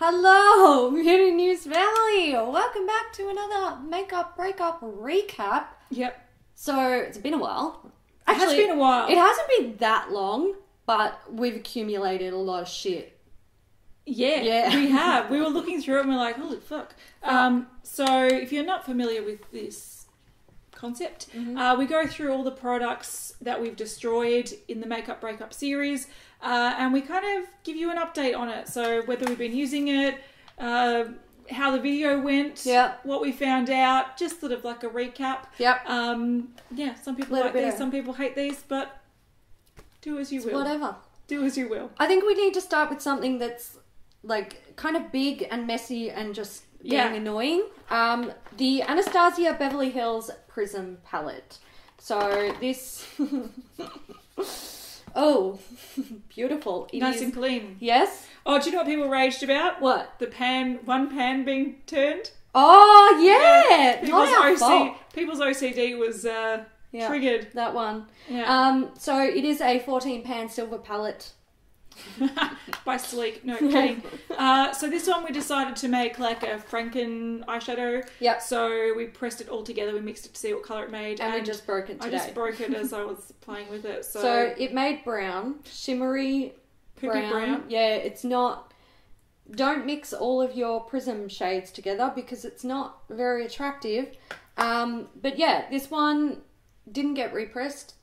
Hello, Beauty News Valley! Welcome back to another makeup breakup recap. Yep. So, it's been a while. Actually, it has been a while. It hasn't been that long, but we've accumulated a lot of shit. Yeah, yeah. We have. We were looking through it and we're like, holy fuck. So, if you're not familiar with this concept, we go through all the products that we've destroyed in the makeup breakup series. And we kind of give you an update on it. So whether we've been using it, how the video went, what we found out, just sort of like a recap. Yeah, some people like these, some people hate these, but do as you will. Whatever. Do as you will. I think we need to start with something that's like kind of big and messy and just getting annoying. The Anastasia Beverly Hills Prism Palette. So this... Oh, beautiful. Nice and clean. Yes. Oh, do you know what people raged about? What? The pan, one pan being turned. Oh, yeah. People's OCD was triggered. That one. Yeah. So it is a 14-pan silver palette. By Sleek. No, kidding. So this one we decided to make like a Franken eyeshadow. Yep. So we pressed it all together, we mixed it to see what colour it made. And we just broke it today. I just broke it as I was playing with it. So it made brown. Shimmery brown. Brown. Yeah, it's not... Don't mix all of your prism shades together because it's not very attractive. But yeah, this one didn't get repressed.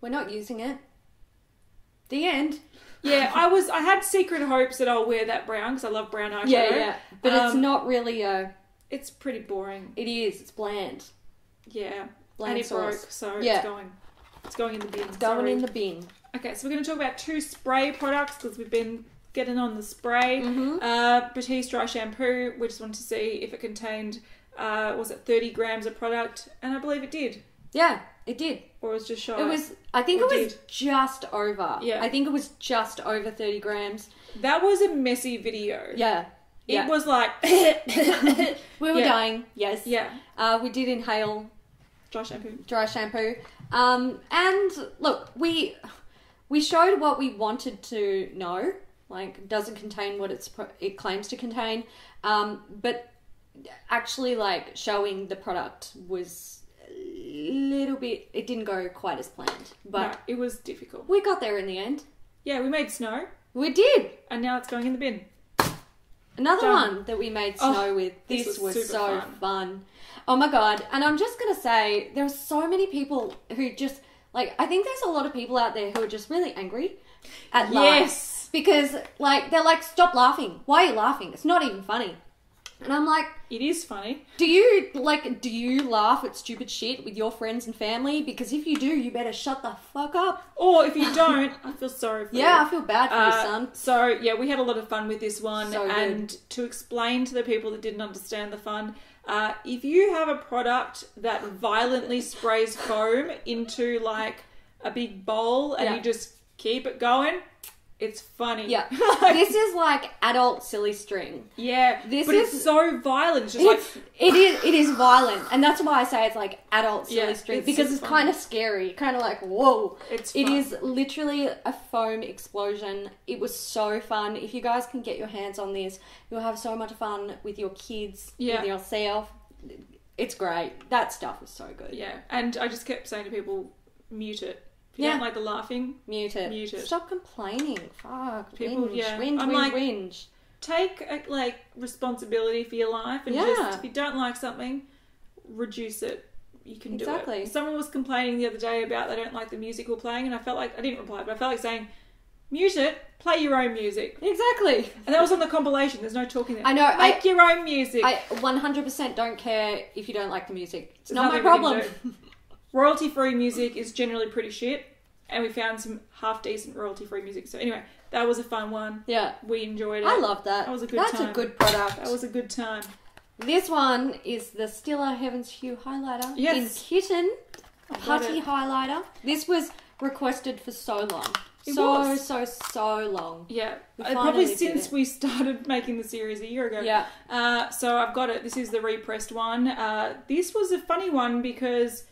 We're not using it. The end. Yeah, I had secret hopes that I'll wear that brown because I love brown eyeshadow. Yeah, yeah. But it's not really a... It's pretty boring. It is. It's bland. Yeah. Bland and it broke, so it's going. It's going in the bin. It's going in the bin. Okay, so we're going to talk about two spray products because we've been getting on the spray. Batiste Dry Shampoo. We just wanted to see if it contained, was it 30 grams of product? And I believe it did. Yeah, it did. Or it was just shy. It was, I think it was just over. Yeah. I think it was just over 30 grams. That was a messy video. Yeah. It was like... we were dying. Yes. Yeah. We did inhale... Dry shampoo. Dry shampoo. And look, we showed what we wanted to know. Like, it doesn't contain what it claims to contain. But actually, like, showing the product was... little bit, it didn't go quite as planned, but no, it was difficult. We got there in the end. Yeah, we made snow. We did, and now it's going in the bin. Another one that we made snow with. This was so fun. Oh my god! And I'm just gonna say, there are so many people who just like. I think there's a lot of people out there who are just really angry at life because like they're like, stop laughing. Why are you laughing? It's not even funny. And I'm like... It is funny. Do you laugh at stupid shit with your friends and family? Because if you do, you better shut the fuck up. Or if you don't, I feel sorry for you. Yeah, I feel bad for you, son. So, yeah, we had a lot of fun with this one. So and to explain to the people that didn't understand the fun, if you have a product that violently sprays foam into, like, a big bowl and you just keep it going... It's funny. Yeah. This is like adult silly string. Yeah. It's so violent. It's just like... It is violent. And that's why I say it's like adult silly string. Because it's kind of scary. Kind of like, whoa. It is literally a foam explosion. It was so fun. If you guys can get your hands on this, you'll have so much fun with your kids, with yourself. It's great. That stuff was so good. Yeah. And I just kept saying to people, mute it. If you don't like the laughing, mute it. Mute it. Stop complaining. Fuck. People, whinge. Take like responsibility for your life, and just if you don't like something, reduce it. You can do it. Exactly. Someone was complaining the other day about they don't like the music we're playing, and I felt like I didn't reply, but I felt like saying, "Mute it. Play your own music." Exactly. And that was on the compilation. There's no talking there. I know. Make your own music. I 100% don't care if you don't like the music. It's not my problem. Royalty-free music is generally pretty shit, and we found some half-decent royalty-free music. So anyway, that was a fun one. Yeah. We enjoyed it. I love that. That was a good time. That's a good product. That was a good time. This one is the Stila Heaven's Hue Highlighter in Kitten Putty Highlighter. This was requested for so long. So long. Yeah. Probably since we started making the series a year ago. Yeah. So I've got it. This is the repressed one. This was a funny one because...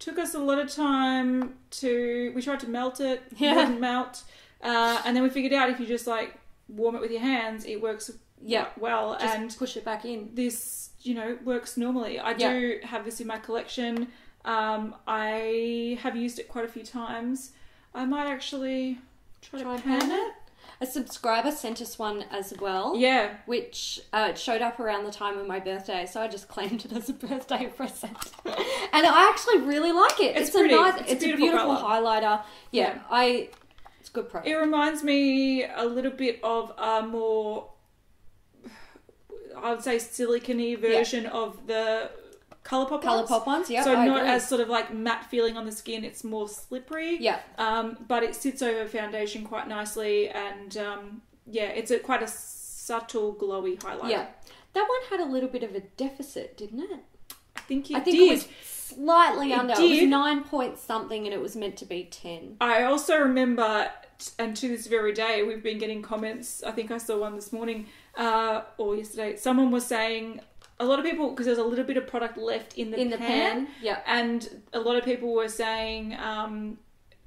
Took us a lot of time to... We tried to melt it. It wouldn't melt. And then we figured out if you just, like, warm it with your hands, it works Yeah, well, just and push it back in. This, you know, works normally. I do have this in my collection. I have used it quite a few times. I might actually try to pan it. A subscriber sent us one as well. Yeah. Which it showed up around the time of my birthday, so I just claimed it as a birthday present. And I actually really like it. It's pretty. It's a beautiful highlighter. Yeah. It's a good product. It reminds me a little bit of a more, I would say, silicone-y version of the ColourPop ones, yeah. So not as sort of like matte feeling on the skin, it's more slippery. Yeah. But it sits over foundation quite nicely, and it's quite a subtle glowy highlighter. Yeah. That one had a little bit of a deficit, didn't it? I think it was slightly under. It was 9 point something, and it was meant to be 10. I also remember, and to this very day, we've been getting comments. I think I saw one this morning or yesterday. Someone was saying, a lot of people, because there's a little bit of product left in the pan, yeah, and a lot of people were saying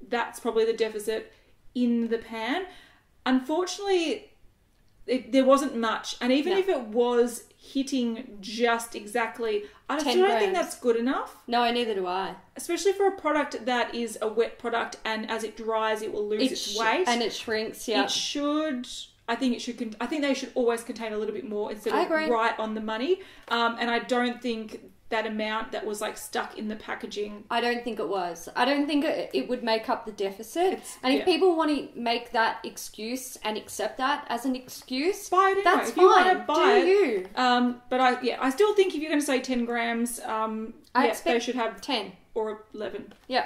that's probably the deficit in the pan. Unfortunately, there wasn't much, and even if it was hitting just exactly, I still don't think that's good enough. No, neither do I. Especially for a product that is a wet product, and as it dries, it will lose its weight and it shrinks. Yeah, it should. I think they should always contain a little bit more instead of right on the money. And I don't think that amount that was like stuck in the packaging. I don't think it was. I don't think it would make up the deficit. If people want to make that excuse and accept that as an excuse, buy it anyway. That's fine. You want to buy it. But I still think if you're going to say 10 grams, they should have 10 or 11. Yeah.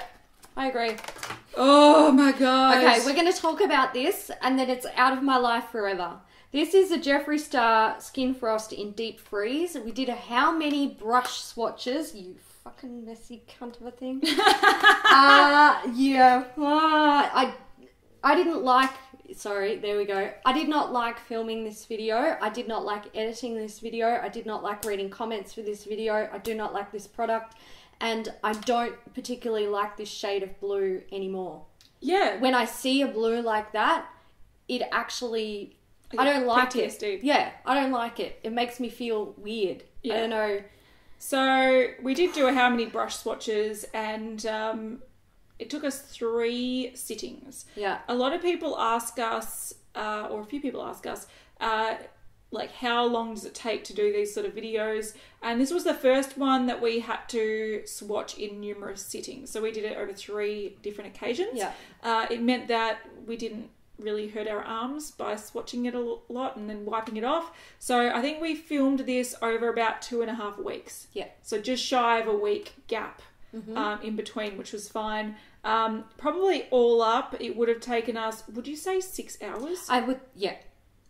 I agree. Oh my god. Okay, we're going to talk about this, and then it's out of my life forever. This is a Jeffree Star Skin Frost in Deep Freeze. We did how many brush swatches, you fucking messy cunt of a thing. I didn't like... Sorry, there we go. I did not like filming this video. I did not like editing this video. I did not like reading comments for this video. I do not like this product. And I don't particularly like this shade of blue anymore. Yeah. When I see a blue like that, it actually... I don't like PTSD. It. Yeah, I don't like it. It makes me feel weird. Yeah. I don't know. So we did do how many brush swatches, and it took us 3 sittings. Yeah. A lot of people ask us, or a few people ask us, like, how long does it take to do these sort of videos? And this was the first one that we had to swatch in numerous sittings. So we did it over 3 different occasions. Yeah. It meant that we didn't really hurt our arms by swatching it a lot and then wiping it off. So I think we filmed this over about 2.5 weeks. Yeah. So just shy of a week gap in between, which was fine. Probably all up, it would have taken us, would you say 6 hours? I would, yeah.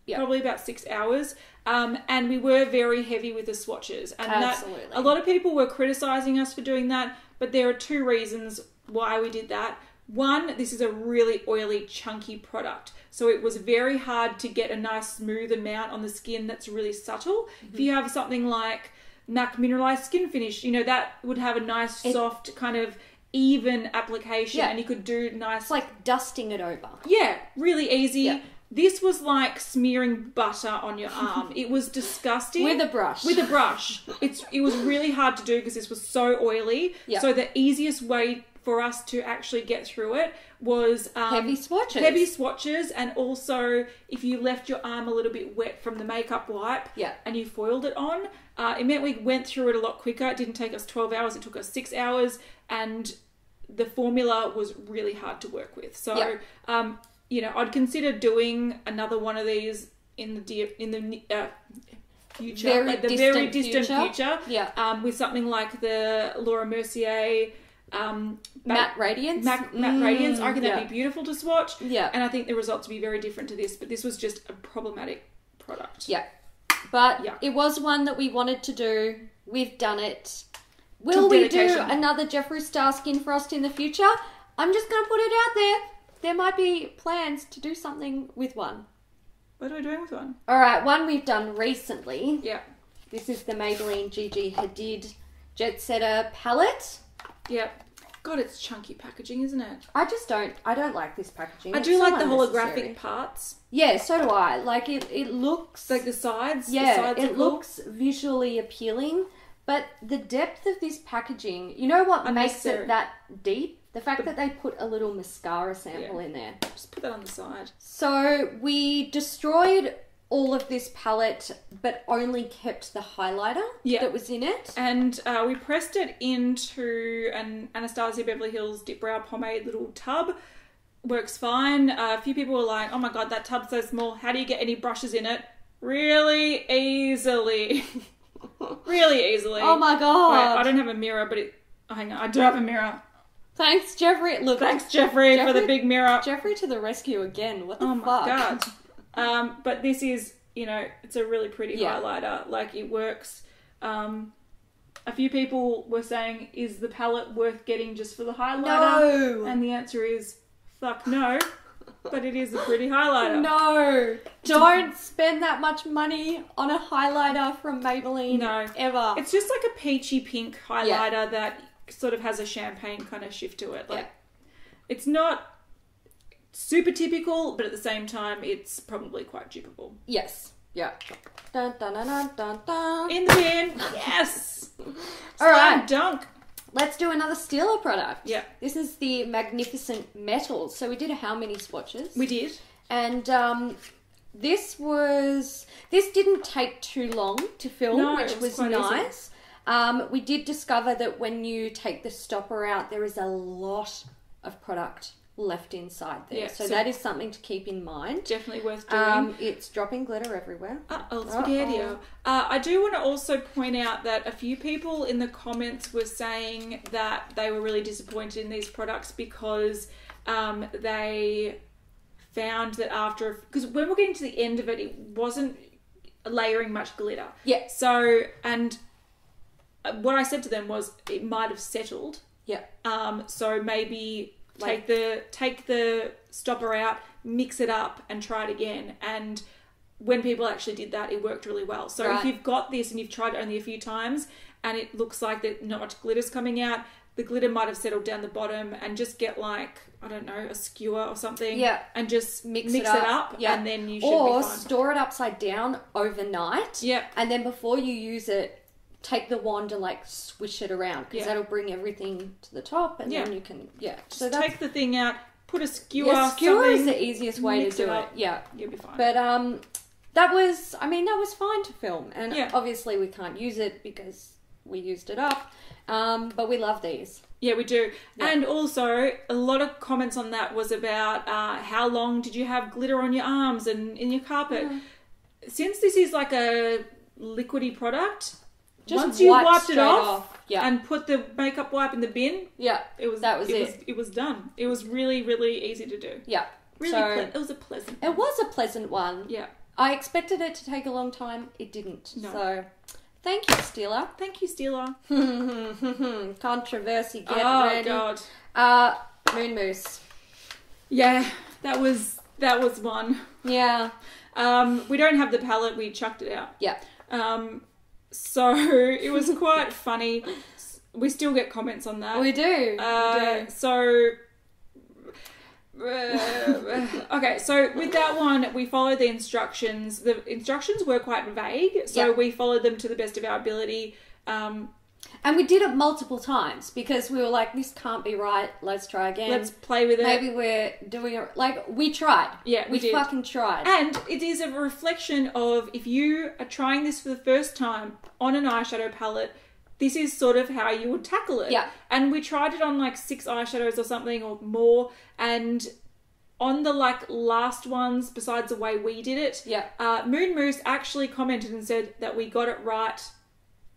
Yep. Probably about 6 hours. And we were very heavy with the swatches. And absolutely. A lot of people were criticising us for doing that, but there are 2 reasons why we did that. One, this is a really oily, chunky product. So it was very hard to get a nice smooth amount on the skin that's really subtle. Mm-hmm. If you have something like MAC Mineralized Skin Finish, you know, that would have a nice, soft kind of... even application, and you could do nice... It's like dusting it over. Yeah, really easy. Yeah. This was like smearing butter on your arm. It was disgusting. With a brush. With a brush. It was really hard to do because this was so oily. Yeah. So the easiest way for us to actually get through it was... heavy swatches. Heavy swatches, and also if you left your arm a little bit wet from the makeup wipe and you foiled it on, it meant we went through it a lot quicker. It didn't take us 12 hours. It took us 6 hours, and the formula was really hard to work with. So... Yeah. You know, I'd consider doing another one of these in the future, very distant future. Yeah. With something like the Laura Mercier matte radiance. Matte radiance. I reckon that'd be beautiful to swatch. Yeah. And I think the results would be very different to this, but this was just a problematic product. Yeah. But it was one that we wanted to do. We've done it. Will we do another Jeffree Star Skin Frost in the future? I'm just gonna put it out there. There might be plans to do something with one. What are we doing with one? All right, one we've done recently. Yeah. This is the Maybelline Gigi Hadid Jet Setter palette. Yep. God, it's chunky packaging, isn't it? I don't like this packaging. I do like the holographic parts. Yeah, so do I. Like it looks like the sides. Yeah, the sides it looks visually appealing, but the depth of this packaging, you know what makes it that deep? The fact that they put a little mascara sample in there. Just put that on the side. So we destroyed all of this palette, but only kept the highlighter that was in it. And we pressed it into an Anastasia Beverly Hills Dip Brow Pomade little tub. Works fine. A few people were like, oh my God, that tub's so small. How do you get any brushes in it? Really easily. Really easily. Oh my God. Wait, I don't have a mirror, but hang on, I do have a mirror. Thanks, Jeffree. Look, thanks, Jeffree, for the big mirror. Jeffree to the rescue again. What the fuck? Oh my God. But this is, you know, it's a really pretty highlighter. Like, it works. A few people were saying, is the palette worth getting just for the highlighter? No. And the answer is, fuck no. But it is a pretty highlighter. No. Don't spend that much money on a highlighter from Maybelline. No. Ever. It's just like a peachy pink highlighter that sort of has a champagne kind of shift to it. Like, it's not super typical, but at the same time, it's probably quite dupeable. Yes. Yeah. Dun, dun, dun, dun, dun, dun. In the bin. Yes. All right. Dunk. Let's do another Stila product. Yeah. This is the Magnificent Metals. So we did how many swatches? We did. And this didn't take too long to film, which was nice. We did discover that when you take the stopper out, there is a lot of product left inside there, so that is something to keep in mind. Definitely worth doing. It's dropping glitter everywhere. Spaghetti-o. I do want to also point out that a few people in the comments were saying that they were really disappointed in these products because they found that because when we're getting to the end of it, it wasn't layering much glitter. Yeah. So, and what I said to them was it might have settled. Yeah. So maybe take the stopper out, mix it up, and try it again. And when people actually did that, it worked really well. So if you've got this and you've tried it only a few times and it looks like that not much glitter's coming out, the glitter might have settled down the bottom, and just get like, I don't know, a skewer or something. Yeah. And just mix it up and then you should be fine. Or store it upside down overnight. Yeah. And then before you use it, take the wand and like swish it around, because that'll bring everything to the top, and then you can so take the thing out, put a skewer. Yeah, skewer is the easiest way to do it. Yeah, you'll be fine. But that was fine to film, and obviously we can't use it because we used it up. But we love these. Yeah, we do. Yeah. And also, a lot of comments on that was about how long did you have glitter on your arms and in your carpet? Yeah. Since this is like a liquidy product. Once you wiped it off and put the makeup wipe in the bin, it was done. It was really, really easy to do. Yeah. Really, it was a pleasant one. It was a pleasant one. Yeah. I expected it to take a long time. It didn't. No. So, thank you, Stila. Thank you, Stila. Controversy, get ready. Oh, God. Moon Mousse. Yeah, that was one. Yeah. We don't have the palette. We chucked it out. Yeah. So it was quite funny. We still get comments on that. We do. So, okay. So with that one, we followed the instructions. The instructions were quite vague. So we followed them to the best of our ability. And we did it multiple times because we were like, this can't be right. Let's try again. Let's play with it. Maybe we're doing it. Like, we tried. Yeah, we did. We fucking tried. And it is a reflection of, if you are trying this for the first time on an eyeshadow palette, this is sort of how you would tackle it. Yeah. And we tried it on like 6 eyeshadows or something or more. And on the like last ones, besides the way we did it, Moon Mousse actually commented and said that we got it right.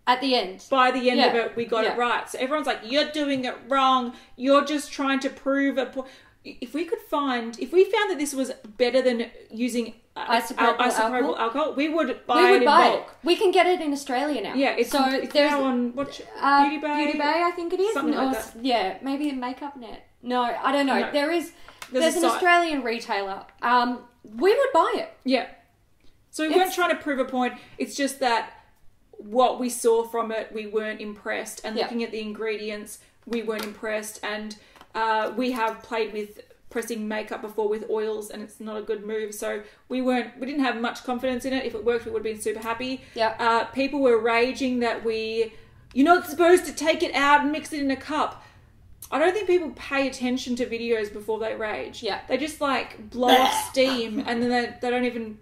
At the end. By the end of it, we got it right. So everyone's like, you're doing it wrong. You're just trying to prove a point. If we found that this was better than using isopropyl alcohol, we would buy it in bulk. We can get it in Australia now. Yeah, it's now on Beauty Bay? Beauty Bay, I think it is. Something like that. Yeah, maybe in Makeup Net. No, I don't know. No. There's an Australian retailer. We would buy it. Yeah. So we weren't trying to prove a point. It's just that what we saw from it, we weren't impressed, and looking at the ingredients, we weren't impressed, and we have played with pressing makeup before with oils, and it's not a good move. So we didn't have much confidence in it. If it worked, we would have been super happy. Yeah. People were raging that you're not supposed to take it out and mix it in a cup. I don't think people pay attention to videos before they rage. Yeah. They just like blow off steam, and then they don't even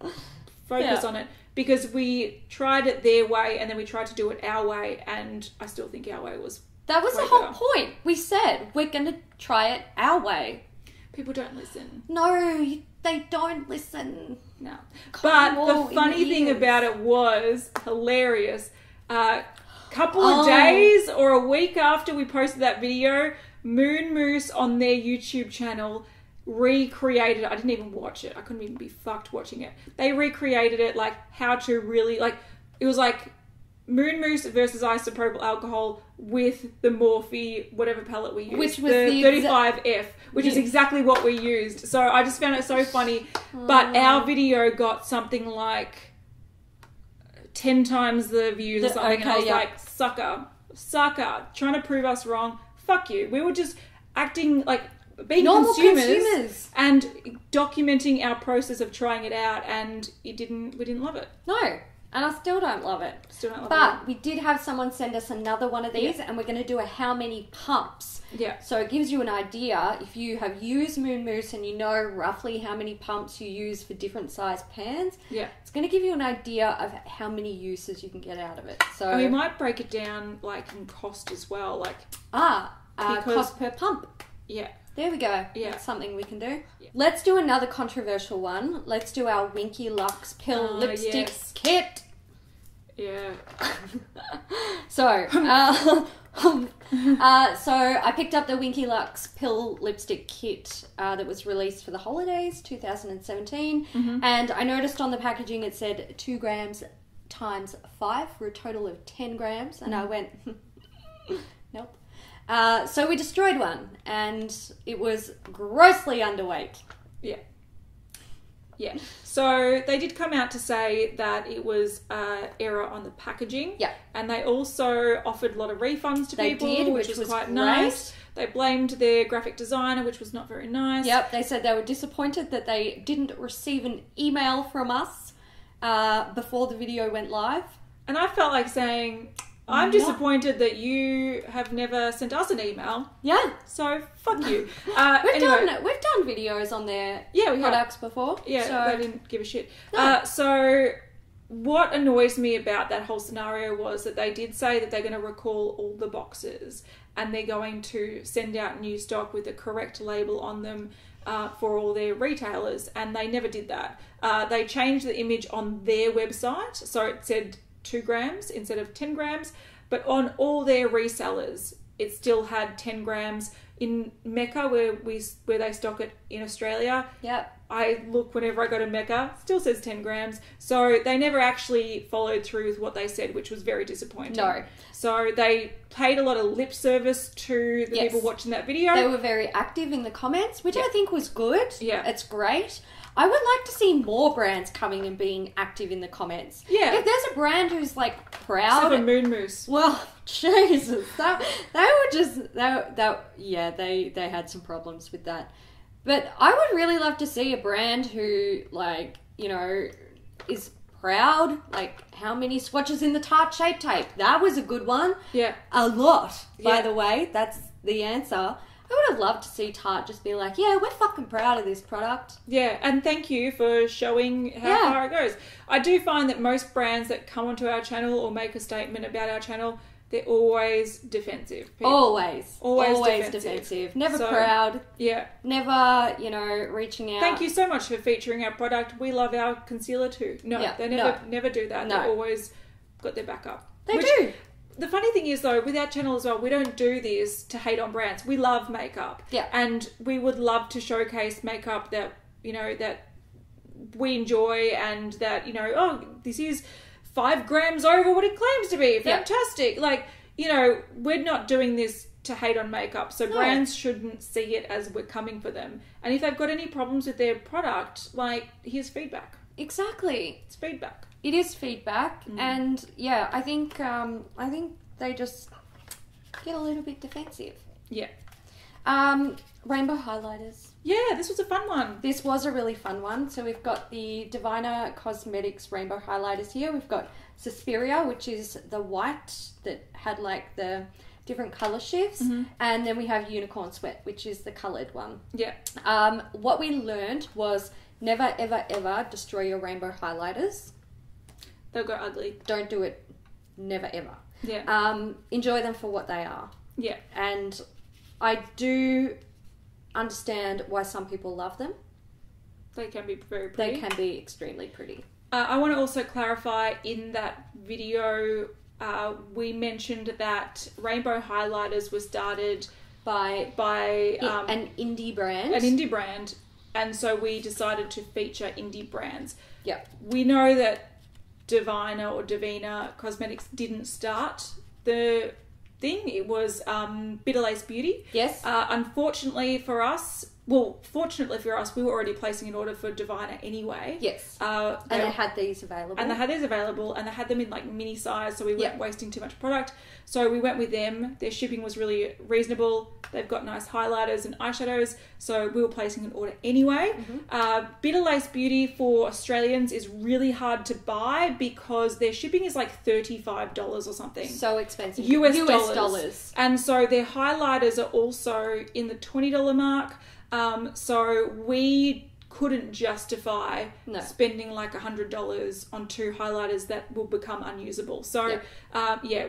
focus on it, because we tried it their way and then we tried to do it our way, and I still think our way was that was the whole point. We said we're going to try it our way. People don't listen. No, they don't listen. No. But the funny thing about it was hilarious. Couple of days or a week after we posted that video, Moon Mousse on their YouTube channel recreated it. I didn't even watch it. I couldn't even be fucked watching it. They recreated it, like how to really, like, it was like Moon Mousse versus isopropyl alcohol with the Morphe whatever palette we used, which was the 35F, which is exactly what we used. So I just found it so funny. But our video got something like 10 times the views or something, and I was like, sucker, trying to prove us wrong. Fuck you. We were just acting like being normal consumers and documenting our process of trying it out, and we didn't love it. No. And I still don't love it. But we did have someone send us another one of these, and we're going to do a how many pumps. Yeah. So it gives you an idea if you have used Moon Mousse and you know roughly how many pumps you use for different size pans. Yeah. It's going to give you an idea of how many uses you can get out of it. So and we might break it down like in cost as well, like cost per pump. Yeah. There we go. Yeah. That's something we can do. Yeah. Let's do another controversial one. Let's do our Winky Lux Pill Lipstick Kit. Yeah. So I picked up the Winky Lux Pill Lipstick Kit that was released for the holidays, 2017. Mm-hmm. And I noticed on the packaging it said 2 grams × 5 for a total of 10 grams. And I went, nope. So we destroyed one, and it was grossly underweight. Yeah. Yeah. So they did come out to say that it was an error on the packaging. Yeah. And they also offered a lot of refunds to people, which was quite nice. They blamed their graphic designer, which was not very nice. Yep. They said they were disappointed that they didn't receive an email from us before the video went live. And I felt like saying, I'm disappointed that you have never sent us an email. Yeah. So, fuck you. We've done videos on their products before. Yeah, so they didn't give a shit. No. So, what annoys me about that whole scenario was that they did say that they're going to recall all the boxes, and they're going to send out new stock with the correct label on them for all their retailers, and they never did that. They changed the image on their website, so it said 2 grams instead of 10 grams, but on all their resellers, it still had 10 grams. In Mecca, where they stock it in Australia, I look whenever I go to Mecca, still says 10 grams. So they never actually followed through with what they said, which was very disappointing. No. So they paid a lot of lip service to the people watching that video. They were very active in the comments, which I think was good. Yeah. It's great. I would like to see more brands coming and being active in the comments. Yeah. If there's a brand who's like proud. Except for Moon Mousse. Well, Jesus. They had some problems with that. But I would really love to see a brand who, like, you know, is proud. Like, how many swatches in the Tarte Shape Tape? That was a good one. Yeah. A lot, by the way. That's the answer. I would have loved to see Tarte just be like, yeah, we're fucking proud of this product. Yeah, and thank you for showing how far it goes. I do find that most brands that come onto our channel or make a statement about our channel, they're always defensive. Always defensive. Never proud. Yeah. Never, you know, reaching out. Thank you so much for featuring our product. We love our concealer too. No, they never do that. No. They've always got their back up. They do. The funny thing is, though, with our channel as well, we don't do this to hate on brands. We love makeup. Yeah. And we would love to showcase makeup that, you know, that we enjoy, and that, you know, oh, this is 5 grams over what it claims to be. Fantastic. Yeah. Like, you know, we're not doing this to hate on makeup. So brands shouldn't see it as we're coming for them. And if they've got any problems with their product, like, here's feedback. Exactly. It's feedback. It is feedback, and I think they just get a little bit defensive. Yeah. Rainbow highlighters. Yeah, this was a fun one. This was a really fun one. So we've got the Diviner Cosmetics rainbow highlighters here. We've got Suspiria, which is the white that had like the different color shifts. Mm-hmm. And then we have Unicorn Sweat, which is the colored one. Yeah. What we learned was never, ever, ever destroy your rainbow highlighters. They'll go ugly. Don't do it. Never, ever. Yeah. Enjoy them for what they are. Yeah. And I do understand why some people love them. They can be very pretty. They can be extremely pretty. I want to also clarify, in that video, we mentioned that rainbow highlighters was started by an indie brand. An indie brand. And so we decided to feature indie brands. Yep. We know that Diviner or Divina Cosmetics didn't start the thing. It was Bitter Lace Beauty. Yes. Unfortunately for us, well, fortunately for us, we were already placing an order for Diviner anyway. Yes. And they had these available. And they had these available, and they had them in like mini size, so we weren't wasting too much product. So we went with them. Their shipping was really reasonable. They've got nice highlighters and eyeshadows, so we were placing an order anyway. Mm-hmm. Bitter Lace Beauty for Australians is really hard to buy because their shipping is like $35 or something. So expensive. US dollars. And so their highlighters are also in the $20 mark. So we couldn't justify spending like $100 on two highlighters that will become unusable. So,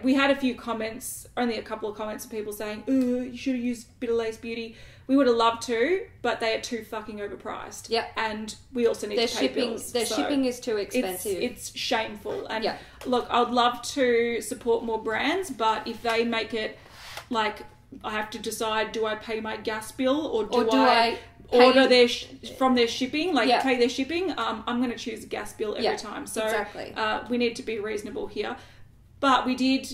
we had a few comments, only a couple of comments of people saying, ooh, you should have used Bitter Lace Beauty. We would have loved to, but they are too fucking overpriced. Yep. And we also need to pay bills. Their shipping is too expensive. It's shameful. And look, I'd love to support more brands, but if they make it like... I have to decide, do I pay my gas bill or do I order pay their shipping? I'm going to choose gas bill every time. So we need to be reasonable here. But we did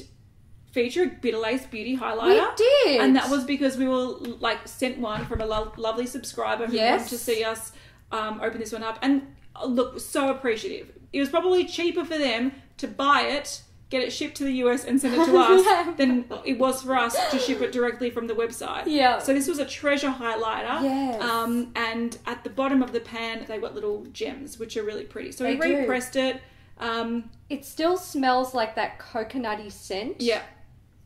feature a Bitter Lace Beauty highlighter. We did. And that was because we were like sent one from a lovely subscriber who wanted to see us open this one up. And look, so appreciative. It was probably cheaper for them to buy it, get it shipped to the US and send it to us than it was for us to ship it directly from the website. Yeah. So this was a treasure highlighter. Yes. And at the bottom of the pan, they've got little gems, which are really pretty. So we repressed it. It still smells like that coconutty scent. Yeah.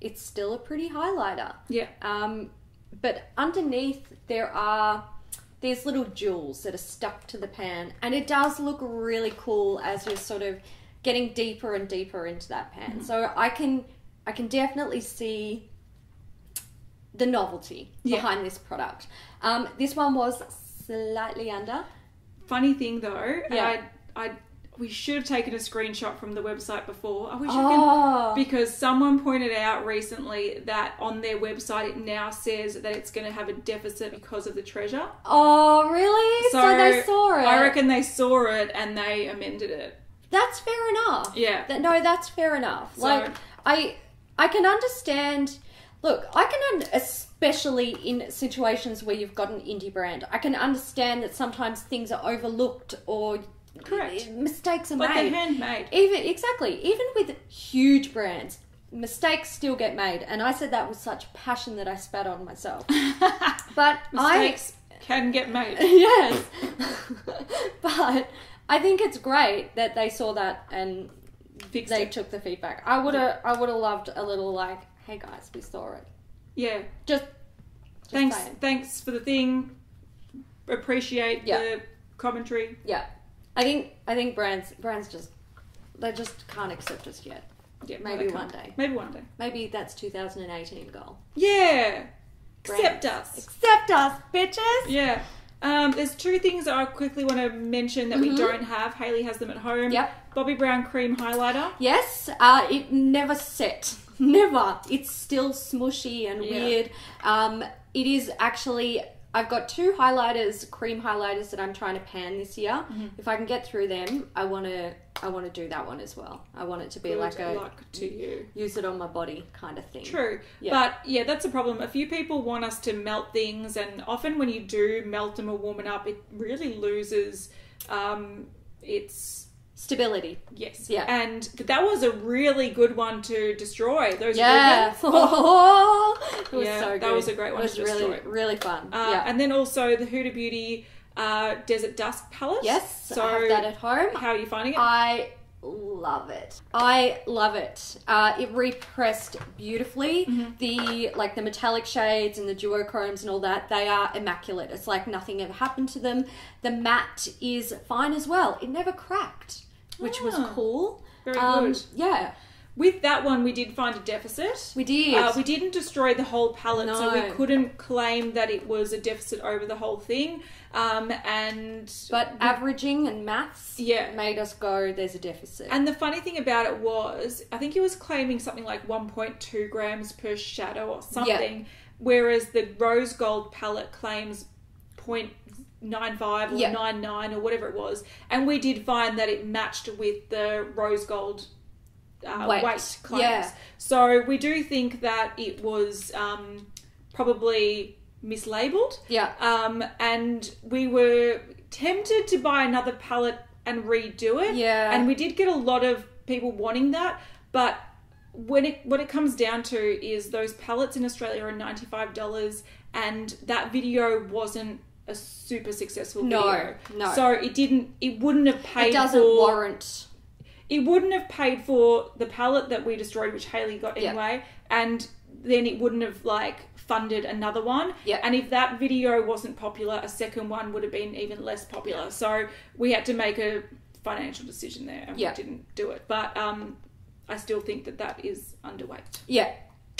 It's still a pretty highlighter. Yeah. But underneath there's little jewels that are stuck to the pan. And it does look really cool as you're sort of getting deeper and deeper into that pan. Mm. So I can definitely see the novelty behind this product. This one was slightly under. Funny thing though, we should have taken a screenshot from the website before. I wish I did, because someone pointed out recently that on their website it now says that it's going to have a deficit because of the treasure. Oh, really? So they saw it. I reckon they saw it and they amended it. That's fair enough. Yeah. That's fair enough. So, like, I can understand... Look, especially in situations where you've got an indie brand, I can understand that sometimes things are overlooked or... Correct. Mistakes are made. But they're handmade. Even with huge brands, mistakes still get made. And I said that with such passion that I spat on myself. But mistakes can get made. Yes. But... I think it's great that they saw that and took the feedback. I would have loved a little like, hey guys, we saw it. Yeah. Just thanks for the thing. Appreciate the commentary. Yeah. I think brands just can't accept us yet. Yeah, maybe one day. Maybe one day. Maybe that's 2018 goal. Yeah. Brands. Accept us. Accept us, bitches. Yeah. There's two things that I quickly want to mention that we don't have. Hayley has them at home. Yep. Bobbi Brown Cream Highlighter. Yes. It never set. Never. It's still smooshy and weird. It is actually... I've got two cream highlighters that I'm trying to pan this year. Mm-hmm. If I can get through them, I want to do that one as well. I want it to be good like a luck to you. Use it on my body kind of thing. True. Yeah. But yeah, that's a problem. A few people want us to melt things, and often when you do melt them or warm it up, it really loses its Stability. Yes. Yeah. And that was a really good one to destroy. Those ribbons. Oh. It was so good. That was a great one to destroy. It was really fun. Yeah. And then also the Huda Beauty Desert Dusk palette. Yes. So I have that at home. How are you finding it? I love it. I love it. It repressed beautifully. Mm-hmm. The metallic shades and the duochromes and all that, they are immaculate. It's like nothing ever happened to them. The matte is fine as well. It never cracked, which was cool. Very good. Yeah. With that one, we did find a deficit. We did. We didn't destroy the whole palette, so we couldn't claim that it was a deficit over the whole thing. But averaging and maths made us go, there's a deficit. And the funny thing about it was, I think it was claiming something like 1.2 grams per shadow or something, whereas the rose gold palette claims 0.95 or 99 or whatever it was. And we did find that it matched with the rose gold weight claims. Yeah. So we do think that it was probably mislabeled. Yeah. And we were tempted to buy another palette and redo it. Yeah. And we did get a lot of people wanting that, but what it comes down to is those palettes in Australia are $95, and that video wasn't a super successful video. No. So it wouldn't have paid for... It wouldn't have paid for the palette that we destroyed, which Hayley got anyway, and then it wouldn't have, funded another one. Yeah. And if that video wasn't popular, a second one would have been even less popular. So we had to make a financial decision there, and we didn't do it. But I still think that is underweight. Yeah.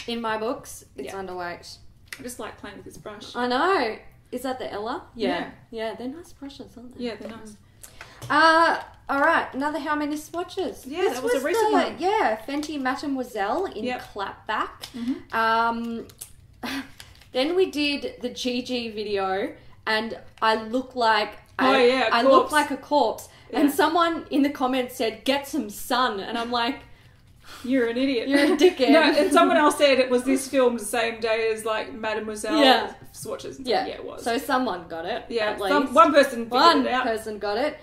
In my books, it's underweight. I just like playing with this brush. I know. Is that the Ella? Yeah. Yeah, they're nice brushes, aren't they? Yeah, they're nice. All right, another how many swatches? Yeah, this was a recent one. Yeah, Fenty Mademoiselle in Clapback. Mm-hmm. Then we did the Gigi video, and I look like I look like a corpse. Yeah. And someone in the comments said, "Get some sun," and I'm like, "You're an idiot. You're a dickhead." No, and someone else said it was this filmed the same day as Mademoiselle swatches. Yeah. Yeah, it was. So someone got it. Yeah, at least. One person got it.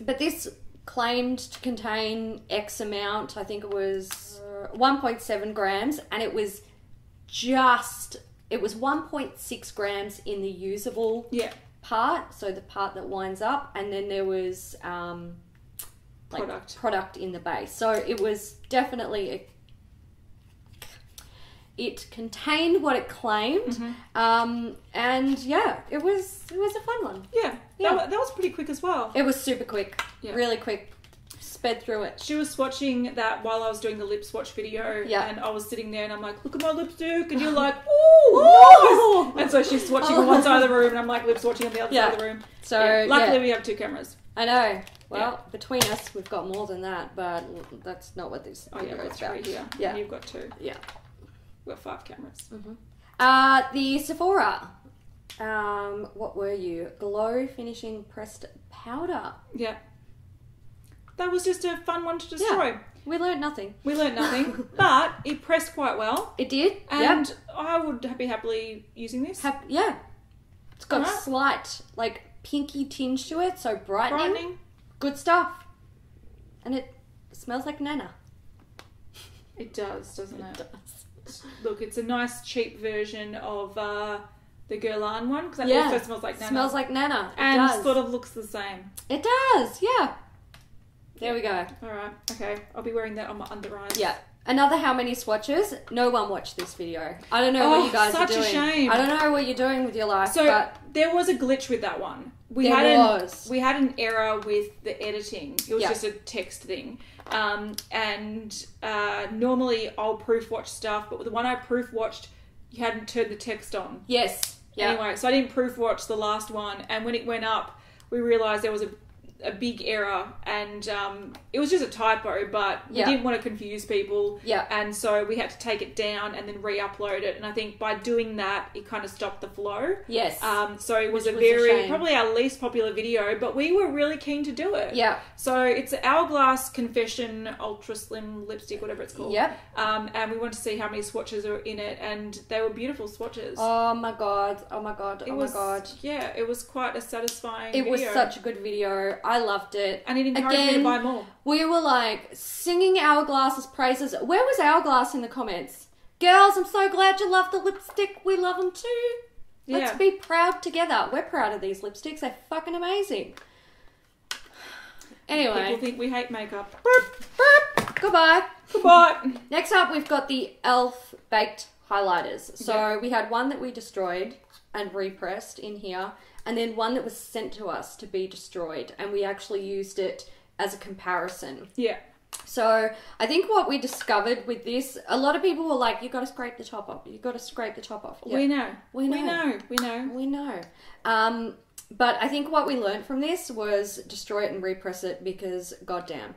But this claimed to contain X amount, I think it was 1.7 grams, and it was 1.6 grams in the usable part, so the part that winds up, and then there was product in the base. So it was definitely, it contained what it claimed, and it was a fun one. Yeah. Yeah. That was pretty quick as well. It was super quick. Yeah. Really quick. Sped through it. She was swatching that while I was doing the lip swatch video. Yeah. And I was sitting there and I'm like, look at my lipstick. And you're like, ooh, nice. And so she's swatching on one side of the room and I'm like lip swatching on the other side of the room. So luckily we have two cameras. I know. Well, between us we've got more than that, but that's not what this video is about. Three here. Yeah. And you've got two. Yeah. We've got five cameras. Mm-hmm. The Sephora. What were you? Glow Finishing Pressed Powder. Yeah. That was just a fun one to destroy. Yeah. We learned nothing. But it pressed quite well. It did. And I would be happily using this. It's got a slight, pinky tinge to it, so brightening. Good stuff. And it smells like Nana. It does, doesn't it? It does. Look, it's a nice cheap version of... the Guerlain one, because that also smells like Nana. Smells like Nana. Sort of looks the same. It does, yeah. There we go. All right, okay. I'll be wearing that on my under eyes. Yeah. Another how many swatches? No one watched this video. I don't know what you guys are doing. Such a shame. I don't know what you're doing with your life. So there was a glitch with that one. We had an error with the editing. It was just a text thing. Normally I'll proof watch stuff, but the one I proof watched, you hadn't turned the text on. Yes. Yeah. Anyway, so I didn't proof watch the last one, and when it went up, we realised there was a big error, and it was just a typo, but we didn't want to confuse people. Yeah. And so we had to take it down and then re-upload it, and I think by doing that, it kind of stopped the flow. Yes. So it was probably our least popular video, but we were really keen to do it. Yeah. So it's an Hourglass Confession Ultra Slim Lipstick, whatever it's called. Yep. And we wanted to see how many swatches are in it, and they were beautiful swatches. Oh my God. It was quite a satisfying video. It was such a good video. I loved it. And it encouraged me to buy more. We were like singing Hourglass's praises. Where was Hourglass in the comments? Girls, I'm so glad you love the lipstick. We love them too. Yeah. Let's be proud together. We're proud of these lipsticks. They're fucking amazing. Anyway. People think we hate makeup. Burp, burp. Goodbye. Goodbye. Next up, we've got the e.l.f. baked highlighters. So we had one that we destroyed and repressed in here, and then one that was sent to us to be destroyed, and we actually used it as a comparison. Yeah. So I think what we discovered with this, a lot of people were like, you got to scrape the top off. You got to scrape the top off. Yeah. We know. We know. We know. We know. We know. But I think what we learned from this was destroy it and repress it, because goddamn.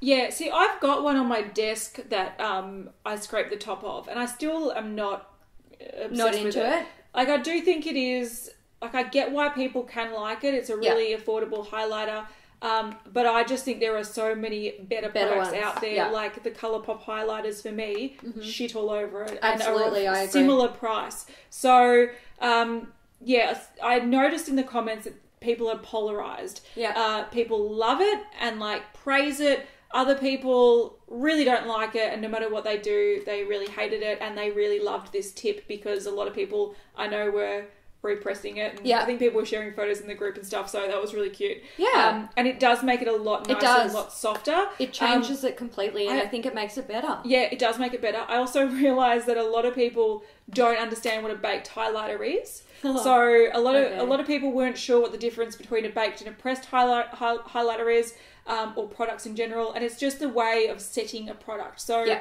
Yeah, see, I've got one on my desk that I scraped the top off, and I still am not obsessed with it. Like, I do think it is, like, I get why people can like it. It's a really affordable highlighter. But I just think there are so many better products out there, like the ColourPop highlighters for me, shit all over it. Absolutely, and I agree. Similar price. So, yeah, I noticed in the comments that people are polarized. Yeah. People love it and, like, praise it. Other people really don't like it, and no matter what they do, they really hated it, and they really loved this tip because a lot of people I know were repressing it. And I think people were sharing photos in the group and stuff, so that was really cute. Yeah. And it does make it a lot nicer and a lot softer. It changes it completely, and I think it makes it better. Yeah, it does make it better. I also realised that a lot of people don't understand what a baked highlighter is. So a lot of people weren't sure what the difference between a baked and a pressed highlighter is, or products in general. And it's just the way of setting a product. So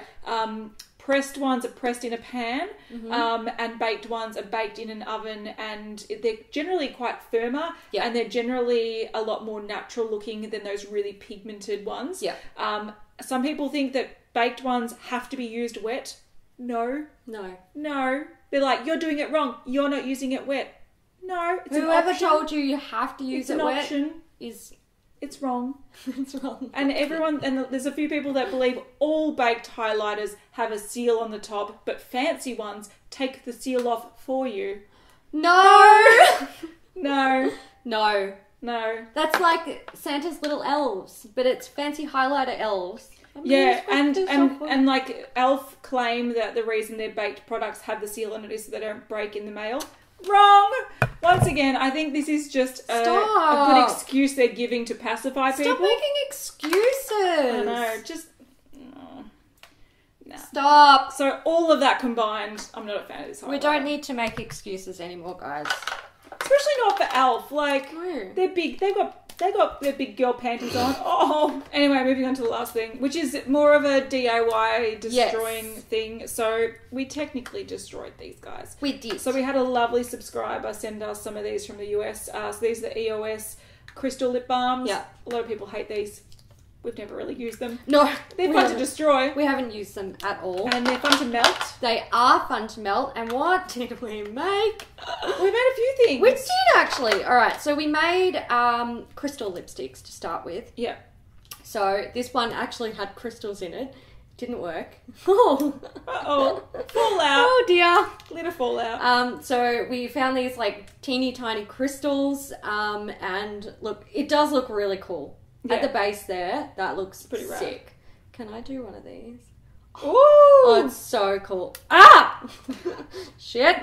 pressed ones are pressed in a pan, and baked ones are baked in an oven, and they're generally quite firmer, and they're generally a lot more natural looking than those really pigmented ones. Yeah. Some people think that baked ones have to be used wet. No. No. No. They're like, you're doing it wrong. You're not using it wet. No, it's an option. Whoever told you you have to use it wet it's wrong. It's wrong. And there's a few people that believe all baked highlighters have a seal on the top, but fancy ones take the seal off for you. No. No. No. No. That's like Santa's little elves, but it's fancy highlighter elves. Yeah, and like e.l.f. claim that the reason their baked products have the seal on it is so they don't break in the mail. Wrong! Once again, I think this is just a good excuse they're giving to pacify people. Stop making excuses! I know, just... Nah. Stop! So all of that combined, I'm not a fan of this highlighter. We don't need to make excuses anymore, guys. Especially not for e.l.f. Like, they're big, they got their big girl panties on. Oh. Anyway, moving on to the last thing, which is more of a DIY destroying thing. So we technically destroyed these guys. We did. So we had a lovely subscriber send us some of these from the US. So these are the EOS crystal lip balms. Yeah. A lot of people hate these. We've never really used them. No. They're fun to destroy. We haven't used them at all. And they're fun to melt. They are fun to melt. And what did we make? We made a few things. We did, actually. All right. So we made crystal lipsticks to start with. Yeah. So this one actually had crystals in it. Didn't work. Oh. Uh-oh. Fallout. Oh, dear. Glitter fallout. So we found these, like, teeny tiny crystals. And look, it does look really cool. Yeah. At the base there, that looks pretty sick. Rad. Can I do one of these? Ooh! Oh, it's so cool. Ah! Shit.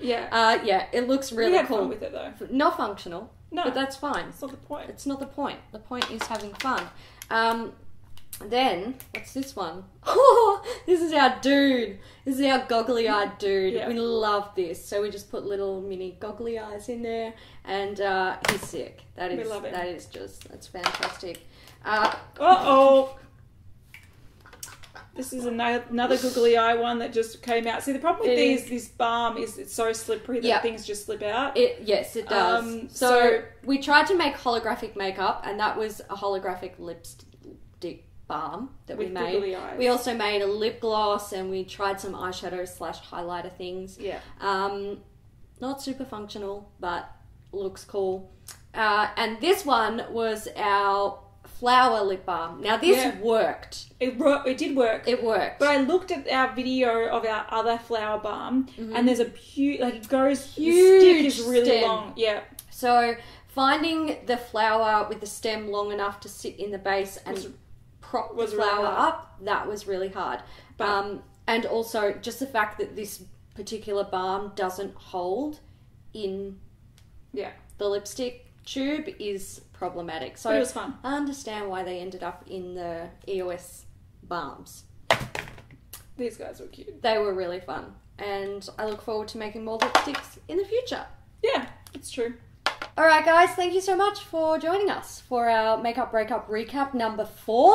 Yeah. Yeah, it looks really cool. Fun with it, though. Not functional. No. But that's fine. It's not the point. It's not the point. The point is having fun. Then, what's this one? Oh, this is our dude. This is our goggly-eyed dude. Yeah. We love this. So we just put little mini goggly eyes in there, and he's sick. We love it. That is just, that's fantastic. Uh-oh. This is another googly eye one that just came out. See, the problem with this balm is it's so slippery that things just slip out. Yes, it does. So we tried to make holographic makeup, and that was a holographic lipstick balm that we made. We also made a lip gloss, and we tried some eyeshadow / highlighter things. Yeah. Not super functional, but looks cool. And this one was our flower lip balm. Now this worked. It did work. It worked. But I looked at our video of our other flower balm, and there's a huge, like, it goes, huge. The stick is really long. Yeah. So finding the flower with the stem long enough to sit in the base and prop the flower up, that was really hard. But, and also just the fact that this particular balm doesn't hold in the lipstick tube is problematic. So but it was fun. I understand why they ended up in the EOS balms. These guys were cute. They were really fun. And I look forward to making more lipsticks in the future. Yeah, it's true. Alright guys, thank you so much for joining us for our makeup breakup recap number 4.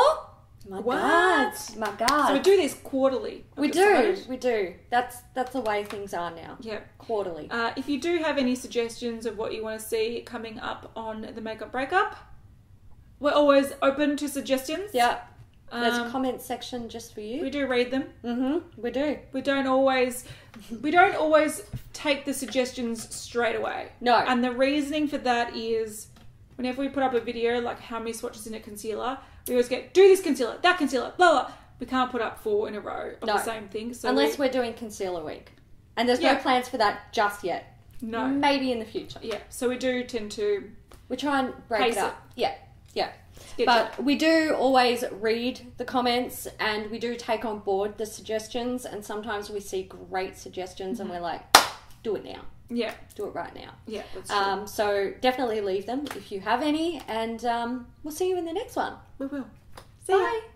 My god. So we do these quarterly. We do, That's the way things are now. Yep. Quarterly. If you do have any suggestions of what you want to see coming up on the makeup breakup, we're always open to suggestions. Yep. There's a comment section just for you. We do read them. Mm-hmm. We do. We don't always take the suggestions straight away. No. And the reasoning for that is whenever we put up a video, like how many swatches in a concealer, we always get, do this concealer, that concealer, blah, blah. We can't put up 4 in a row of the same thing. So unless we're doing concealer week. And there's no plans for that just yet. No. Maybe in the future. Yeah. So we do tend to... we try and break it up. Yeah. Yeah. But we do always read the comments and we do take on board the suggestions, and sometimes we see great suggestions and we're like, do it now. Yeah. Do it right now. Yeah, that's true. So definitely leave them if you have any, and we'll see you in the next one. We will. See ya. Bye.